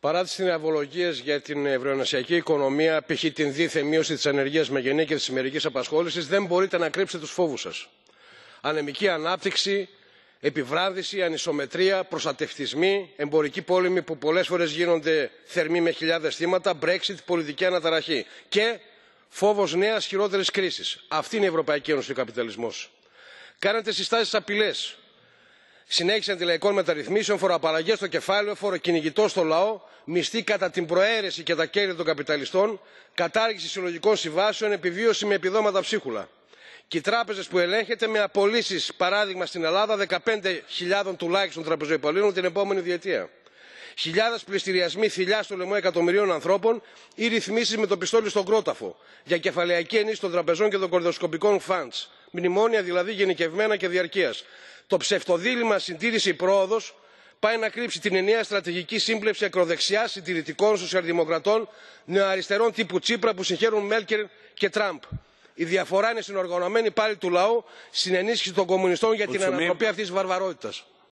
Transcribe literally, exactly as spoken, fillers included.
Παρά τις συναυολογίες για την ευρωενωσιακή οικονομία, π.χ. την δίθεν μείωση της ανεργίας με γενναία και της ημερικής απασχόλησης, δεν μπορείτε να κρύψετε τους φόβους σας. Ανεμική ανάπτυξη, επιβράδυση, ανισομετρία, προστατευτισμοί, εμπορικοί πόλεμοι που πολλές φορές γίνονται θερμοί με χιλιάδες θύματα, Brexit, πολιτική αναταραχή και φόβος νέας χειρότερης κρίσης. Αυτή είναι η Ευρωπαϊκή Ένωση και ο καπιταλισμός. Κάνετε συστάσεις απειλές. Συνέχιση αντιλαϊκών μεταρρυθμίσεων, φοροαπαλλαγές στο κεφάλαιο, φοροκυνηγητό στο λαό, μισθή κατά την προαίρεση και τα κέρδη των καπιταλιστών, κατάργηση συλλογικών συμβάσεων, επιβίωση με επιδόματα ψίχουλα. Και οι τράπεζες που ελέγχετε με απολύσεις, παράδειγμα στην Ελλάδα, δεκαπέντε χιλιάδες τουλάχιστον τραπεζοϊπαλλήλων την επόμενη διετία. Χιλιάδες πληστηριασμοί θηλιά στο λαιμό εκατομμυρίων ανθρώπων ή ρυθμίσεις με το πιστόλι στον κρόταφο για κεφαλαιακή ενίσχυση των τραπεζών και των κορδοσκοπικών funds. Μνημόνια δηλαδή γενικευμένα και διαρκείας. Το ψευτοδίλημα συντήρηση πρόοδος πάει να κρύψει την ενιαία στρατηγική σύμπλευση ακροδεξιάς συντηρητικών σοσιαλδημοκρατών νεοαριστερών τύπου Τσίπρα που συγχαίρουν Μέρκελ και Τραμπ. Η διαφορά είναι στην οργανωμένη πάλι του λαού, στην ενίσχυση των κομμουνιστών για την ανατροπή αυτής της βαρβαρότητας.